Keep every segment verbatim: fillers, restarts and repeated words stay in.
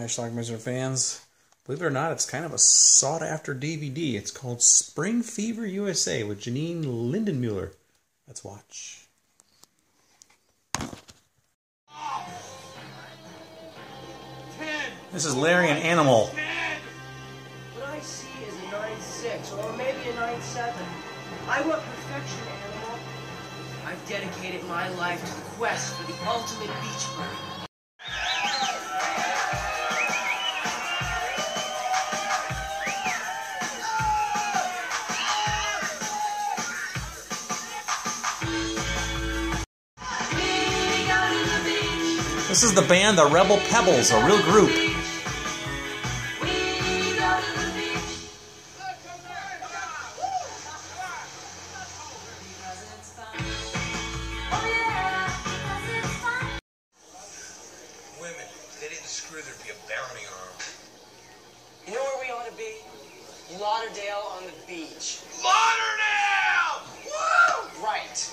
Hi, Schlockmeister fans. Believe it or not, it's kind of a sought-after D V D. It's called Spring Fever U S A with Janine Lindemulder. Let's watch. This is Larry and Animal. What I see is a nine six, or maybe a nine seven. I want perfection, Animal. I've dedicated my life to the quest for the ultimate beach bird. This is the band, The Rebel Pebbles, a real group. Women, they didn't screw, there'd be a bounty on them. You know where we ought to be? Lauderdale on the beach. Lauderdale! Woo! Right.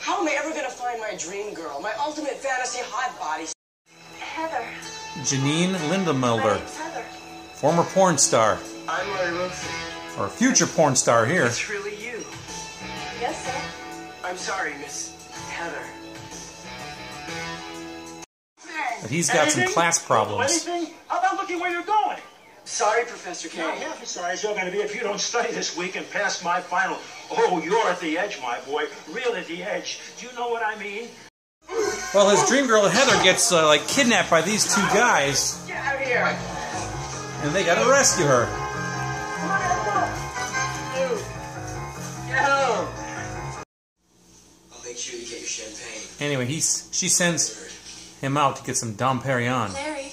How am I ever going to find my dream girl, my ultimate fantasy hot body? Heather. Janine Lindemulder, former porn star. I'm Larry Wilson. Or future porn star here. It's really you. Yes, sir. I'm sorry, Miss Heather. But he's got anything? Some class problems. Anything? How about looking where you're going? Sorry, Professor K. Not half as sorry as you're going to be if you don't study this week and pass my final. Oh, you're at the edge, my boy. Real at the edge. Do you know what I mean? Well, his dream girl, Heather, gets, uh, like, kidnapped by these two guys. Get out of here. And they got to rescue her. I'll make sure you get your champagne. Anyway, he's, she sends him out to get some Dom Perignon. Larry.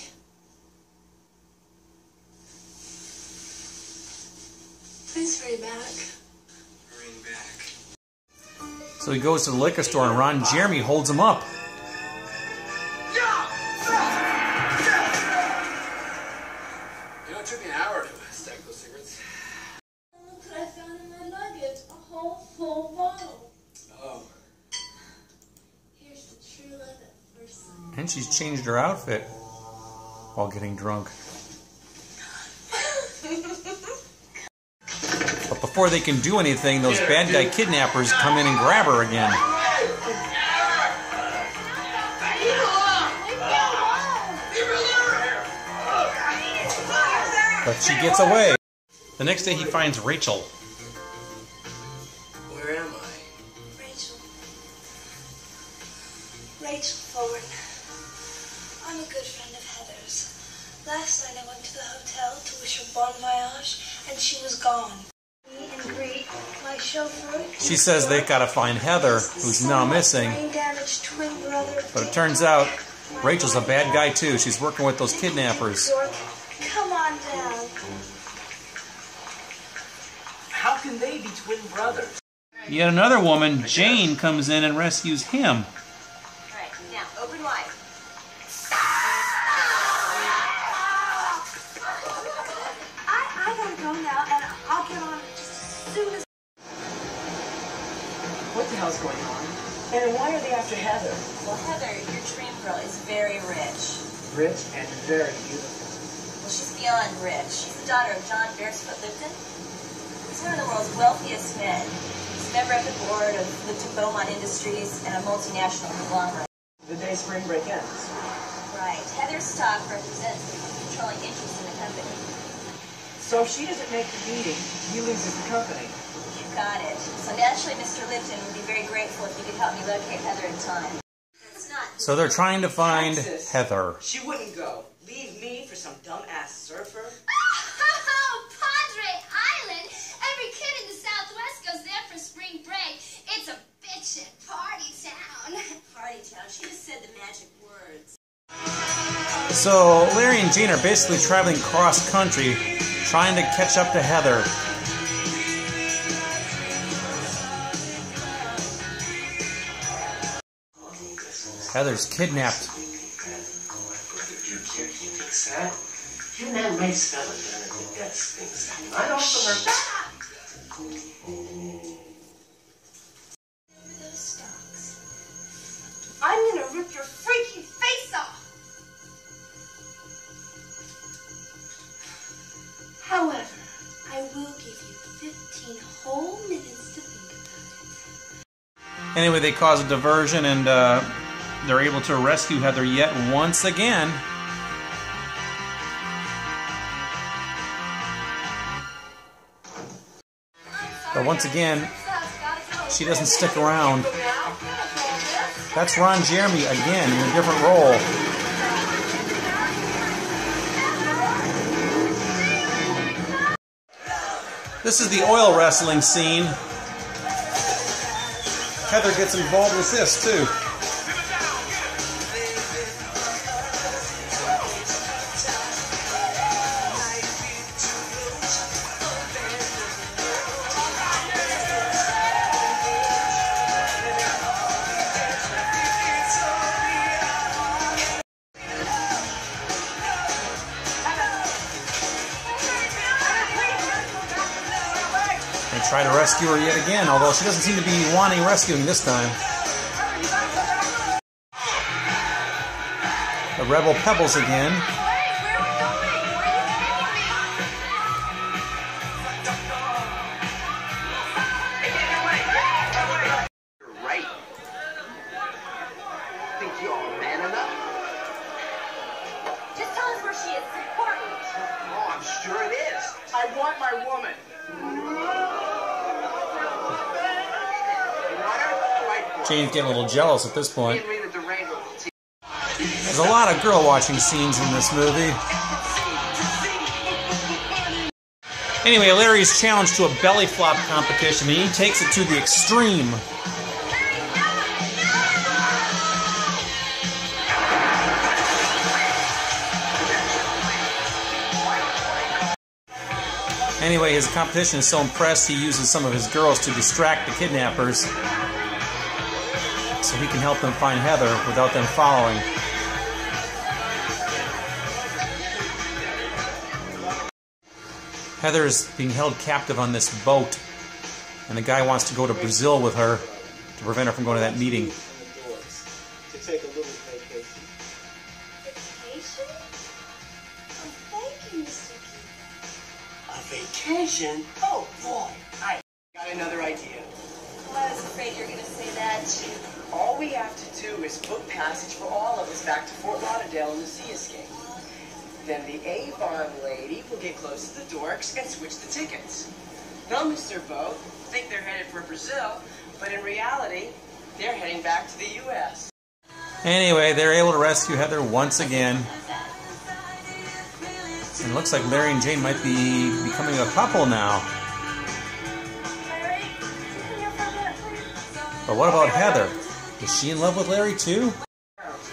Please hurry back. Hurry back. So he goes to the liquor store and Ron Jeremy holds him up. You know, it took me an hour to stack those cigarettes. Look what I found in my luggage. A whole full bottle. Oh. Here's the true love at first sight. And she's changed her outfit while getting drunk. Before they can do anything, those bad guy kidnappers come in and grab her again. But she gets away. The next day he finds Rachel. Where am I? Rachel. Rachel Ford. I'm a good friend of Heather's. Last night I went to the hotel to wish her bon voyage, and she was gone. She says they've got to find Heather, who's now missing. But it turns out Rachel's a bad guy too. She's working with those kidnappers. Come on down. How can they be twin brothers? Yet another woman, Jane, comes in and rescues him. Alright, now open wide. I, I gotta go now, and I'll get on just as soon as. What the hell's going on? And why are they after Heather? Well, Heather, your dream girl, is very rich. Rich and very beautiful. Well, she's beyond rich. She's the daughter of John Beresford Lipton. He's one of the world's wealthiest men. He's a member of the board of Lipton Beaumont Industries and a multinational conglomerate. The day spring break ends. Right. Heather's stock represents the controlling interest in the company. So if she doesn't make the meeting, he loses the company. Got it. So naturally, Mister Lipton would be very grateful if you could help me locate Heather in time. It's not. So they're trying to find Texas. Heather. She wouldn't go. Leave me for some dumbass surfer. Oh, Padre Island! Every kid in the Southwest goes there for spring break. It's a bitchin' party town. Party town. She just said the magic words. So Larry and Jane are basically traveling cross country, trying to catch up to Heather. Heather's kidnapped. You're that nice fella that gets things out. I also heard that. Remember those stocks? I'm gonna rip your freaking face off. Anyway, they cause a diversion, and uh, they're able to rescue Heather yet once again. But once again, she doesn't stick around. That's Ron Jeremy again in a different role. This is the oil wrestling scene. Heather gets involved with this too. Try to rescue her yet again, although she doesn't seem to be wanting rescuing this time. The Rebel Pebbles again. Jane's getting a little jealous at this point. There's a lot of girl-watching scenes in this movie. Anyway, Larry's challenged to a belly flop competition, and he takes it to the extreme. Anyway, his competition is so impressed, he uses some of his girls to distract the kidnappers, so he can help them find Heather without them following. Heather is being held captive on this boat, and the guy wants to go to Brazil with her to prevent her from going to that meeting. A vacation? Oh boy, I got another idea. I was afraid you were going to say that, too. All we have to do is book passage for all of us back to Fort Lauderdale and the sea escape. Then the Avon lady will get close to the dorks and switch the tickets. They'll miss their boat, think they're headed for Brazil, but in reality, they're heading back to the U S Anyway, they're able to rescue Heather once again. And it looks like Larry and Jane might be becoming a couple now. But what about Heather? Is she in love with Larry too?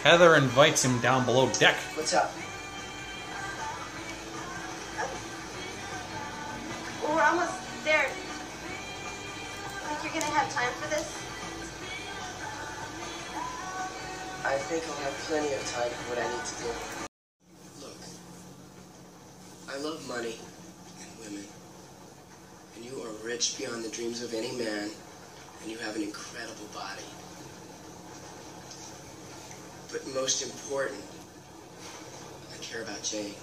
Heather invites him down below deck. What's up? Well, we're almost there. Think you're gonna have time for this? I think I'll have plenty of time for what I need to do. Look, I love money and women, and you are rich beyond the dreams of any man. And you have an incredible body. But most important, I care about Jane.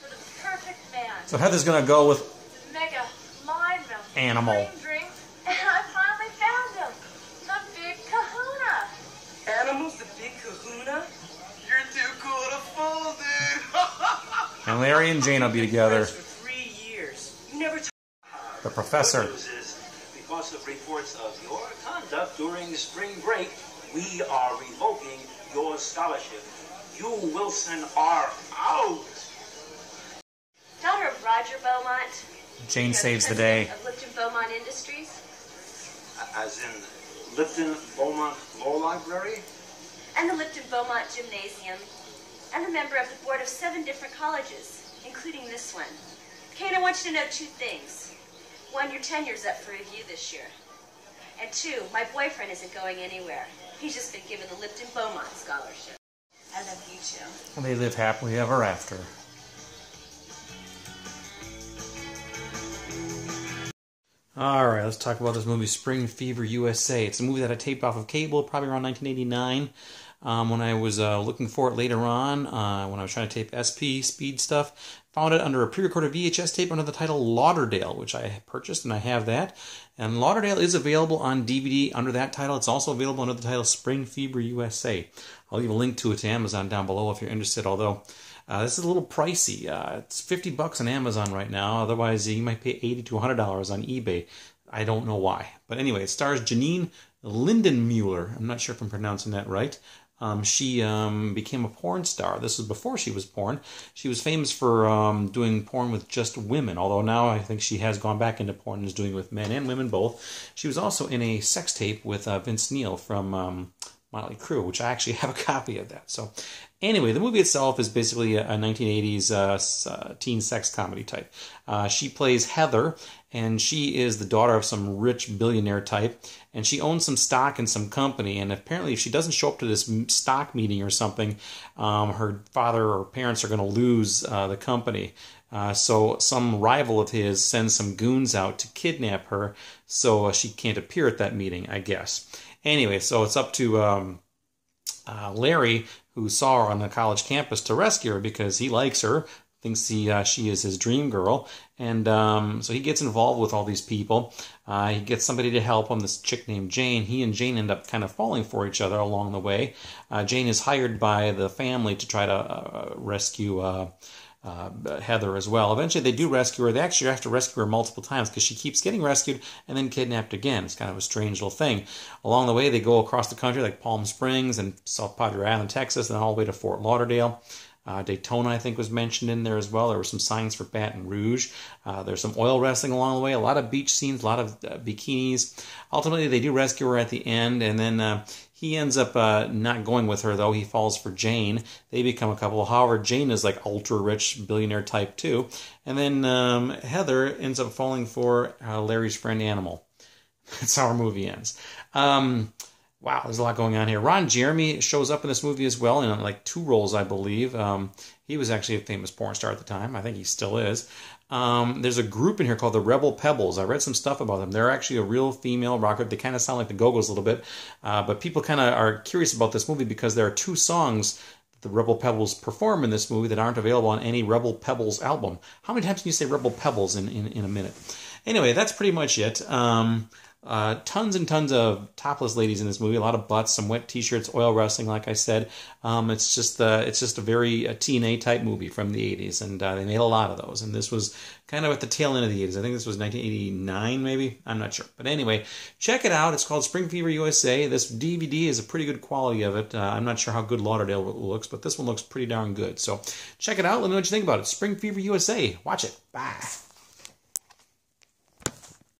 For the perfect man. So Heather's gonna go with mega mind melt animal. Drink, and I finally found him. The big kahuna. Animal's the big kahuna? You're too cool to fool, dude. And Larry and Jane will be together. The professor. Because of reports of your conduct during spring break, we are revoking your scholarship. You, Wilson, are out. Daughter of Roger Beaumont. Jane saves the day. Of Lipton Beaumont Industries. As in Lipton Beaumont Law Library. And the Lipton Beaumont Gymnasium. And a member of the board of seven different colleges, including this one. Kate, I want you to know two things. One, your tenure's up for review this year. And two, my boyfriend isn't going anywhere. He's just been given the Lipton Beaumont Scholarship. I love you too. And they live happily ever after. Alright, let's talk about this movie, Spring Fever U S A. It's a movie that I taped off of cable probably around nineteen eighty-nine. um, when I was uh, looking for it later on, uh, when I was trying to tape S P speed stuff. Found it under a pre-recorded V H S tape under the title Lauderdale, which I purchased, and I have that. And Lauderdale is available on D V D under that title. It's also available under the title Spring Fever U S A. I'll leave a link to it to Amazon down below if you're interested, although uh, this is a little pricey. Uh, it's fifty bucks on Amazon right now. Otherwise, you might pay eighty to a hundred dollars on eBay. I don't know why. But anyway, it stars Janine Lindemulder. I'm not sure if I'm pronouncing that right. Um, she um, became a porn star. This was before she was porn. She was famous for um, doing porn with just women, although now I think she has gone back into porn and is doing with men and women both. She was also in a sex tape with uh, Vince Neil from um, Molly Crew, which I actually have a copy of that. So anyway, the movie itself is basically a nineteen eighties uh, teen sex comedy type. Uh, she plays Heather, and she is the daughter of some rich billionaire type, and she owns some stock in some company, and apparently if she doesn't show up to this stock meeting or something, um, her father or parents are going to lose uh, the company. Uh, so some rival of his sends some goons out to kidnap her, so uh, she can't appear at that meeting, I guess. Anyway, so it's up to um, uh, Larry, who saw her on the college campus, to rescue her because he likes her. Thinks he, uh, she is his dream girl, and um, so he gets involved with all these people. Uh, he gets somebody to help him, this chick named Jane. He and Jane end up kind of falling for each other along the way. Uh, Jane is hired by the family to try to uh, rescue uh, uh, Heather as well. Eventually they do rescue her. They actually have to rescue her multiple times because she keeps getting rescued and then kidnapped again. It's kind of a strange little thing. Along the way they go across the country like Palm Springs and South Padre Island, Texas, and all the way to Fort Lauderdale. Uh, Daytona, I think, was mentioned in there as well. There were some signs for Baton Rouge. Uh, there's some oil wrestling along the way, a lot of beach scenes, a lot of uh, bikinis. Ultimately, they do rescue her at the end, and then uh, he ends up uh, not going with her, though. He falls for Jane. They become a couple. However, Jane is like ultra-rich billionaire type, too. And then um, Heather ends up falling for uh, Larry's friend Animal. That's how our movie ends. Um... Wow, there's a lot going on here. Ron Jeremy shows up in this movie as well in like two roles, I believe. Um, he was actually a famous porn star at the time. I think he still is. Um, there's a group in here called the Rebel Pebbles. I read some stuff about them. They're actually a real female rock group. They kind of sound like the Go-Go's a little bit. Uh, but people kind of are curious about this movie because there are two songs the Rebel Pebbles perform in this movie that aren't available on any Rebel Pebbles album. How many times can you say Rebel Pebbles in, in, in a minute? Anyway, that's pretty much it. Um... Uh, tons and tons of topless ladies in this movie. A lot of butts, some wet t-shirts, oil wrestling, like I said. Um, it's just uh, it's just a very uh, T N A type movie from the eighties, and uh, they made a lot of those. And this was kind of at the tail end of the eighties. I think this was nineteen eighty-nine, maybe? I'm not sure. But anyway, check it out. It's called Spring Fever U S A. This D V D is a pretty good quality of it. Uh, I'm not sure how good Lauderdale looks, but this one looks pretty darn good. So check it out. Let me know what you think about it. Spring Fever U S A. Watch it. Bye.